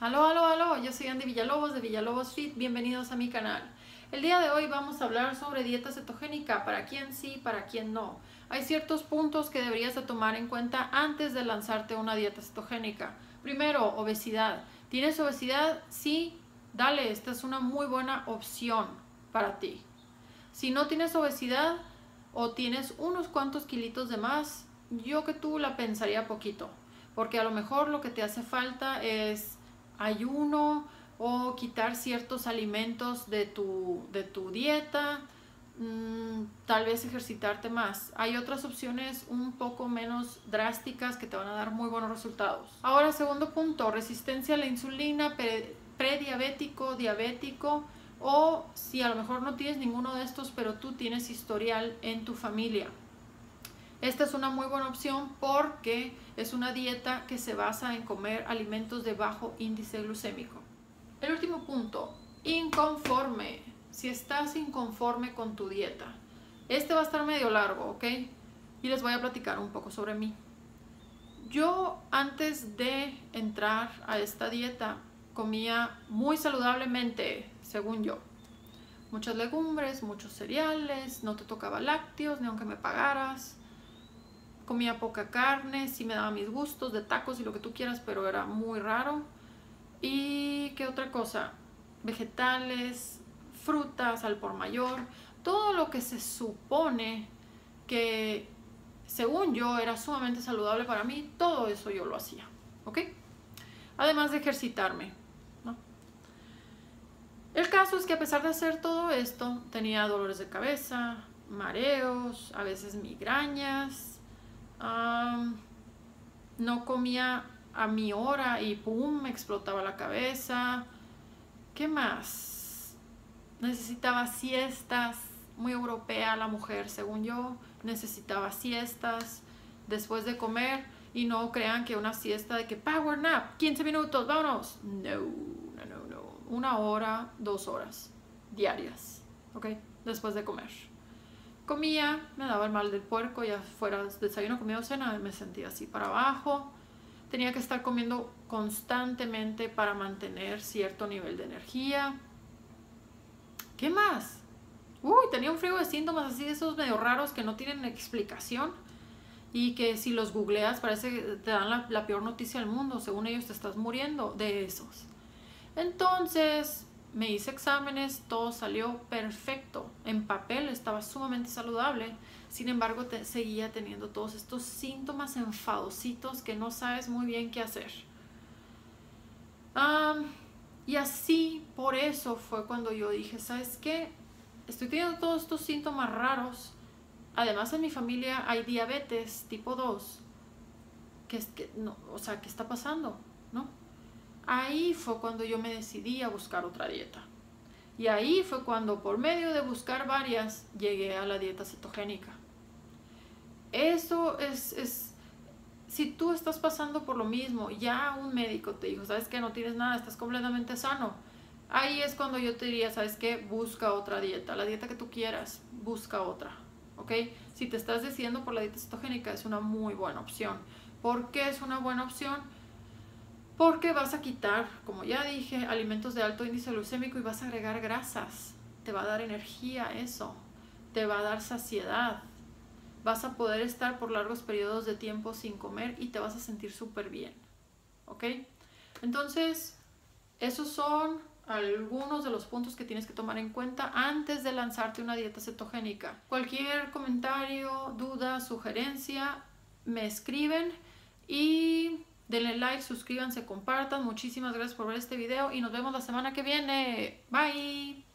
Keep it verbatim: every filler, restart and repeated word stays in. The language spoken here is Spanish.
Aló, aló, aló, yo soy Andy Villalobos de Villalobos Fit, bienvenidos a mi canal. El día de hoy vamos a hablar sobre dieta cetogénica, para quién sí, para quién no. Hay ciertos puntos que deberías de tomar en cuenta antes de lanzarte una dieta cetogénica. Primero, obesidad. ¿Tienes obesidad? Sí, dale, esta es una muy buena opción para ti. Si no tienes obesidad o tienes unos cuantos kilitos de más, yo que tú la pensaría poquito, porque a lo mejor lo que te hace falta es ayuno o quitar ciertos alimentos de tu, de tu dieta, mmm, tal vez ejercitarte más. Hay otras opciones un poco menos drásticas que te van a dar muy buenos resultados. Ahora, segundo punto, resistencia a la insulina, pre, prediabético, diabético, o si a lo mejor no tienes ninguno de estos, pero tú tienes historial en tu familia. Esta es una muy buena opción porque es una dieta que se basa en comer alimentos de bajo índice glucémico. El último punto, inconforme. Si estás inconforme con tu dieta, este va a estar medio largo, ¿ok? Y les voy a platicar un poco sobre mí. Yo antes de entrar a esta dieta comía muy saludablemente, según yo. Muchas legumbres, muchos cereales, no te tocaba lácteos ni aunque me pagaras. Comía poca carne, sí me daba mis gustos de tacos y lo que tú quieras, pero era muy raro. ¿Y qué otra cosa? Vegetales, frutas al por mayor, todo lo que se supone que, según yo, era sumamente saludable para mí, todo eso yo lo hacía, ¿ok? Además de ejercitarme, ¿no? El caso es que a pesar de hacer todo esto, tenía dolores de cabeza, mareos, a veces migrañas. Um, no comía a mi hora y pum, me explotaba la cabeza. ¿Qué más? Necesitaba siestas, muy europea la mujer, según yo. Necesitaba siestas después de comer, y no crean que una siesta de que power nap, quince minutos, vámonos. No, no, no, no. Una hora, dos horas diarias, ¿ok? Después de comer. Comía, me daba el mal del puerco, ya fuera desayuno, comida o cena, me sentía así para abajo. Tenía que estar comiendo constantemente para mantener cierto nivel de energía. ¿Qué más? Uy, tenía un frigo de síntomas así, esos medio raros que no tienen explicación y que si los googleas parece que te dan la, la peor noticia del mundo. Según ellos te estás muriendo de esos. Entonces me hice exámenes, todo salió perfecto. En papel estaba sumamente saludable. Sin embargo, te, seguía teniendo todos estos síntomas enfadositos que no sabes muy bien qué hacer. Um, y así, por eso fue cuando yo dije, ¿sabes qué? Estoy teniendo todos estos síntomas raros. Además, en mi familia hay diabetes tipo dos. Que, que, no, o sea, ¿qué está pasando? ¿No? Ahí fue cuando yo me decidí a buscar otra dieta. Y ahí fue cuando, por medio de buscar varias, llegué a la dieta cetogénica. Eso es, es... Si tú estás pasando por lo mismo, ya un médico te dijo, ¿sabes qué? No tienes nada, estás completamente sano. Ahí es cuando yo te diría, ¿sabes qué? Busca otra dieta. La dieta que tú quieras, busca otra, ¿ok? Si te estás decidiendo por la dieta cetogénica, es una muy buena opción. ¿Por qué es una buena opción? Porque vas a quitar, como ya dije, alimentos de alto índice glucémico y vas a agregar grasas. Te va a dar energía eso. Te va a dar saciedad. Vas a poder estar por largos periodos de tiempo sin comer y te vas a sentir súper bien. ¿Ok? Entonces, esos son algunos de los puntos que tienes que tomar en cuenta antes de lanzarte una dieta cetogénica. Cualquier comentario, duda, sugerencia, me escriben y denle like, suscríbanse, compartan. Muchísimas gracias por ver este video y nos vemos la semana que viene. Bye.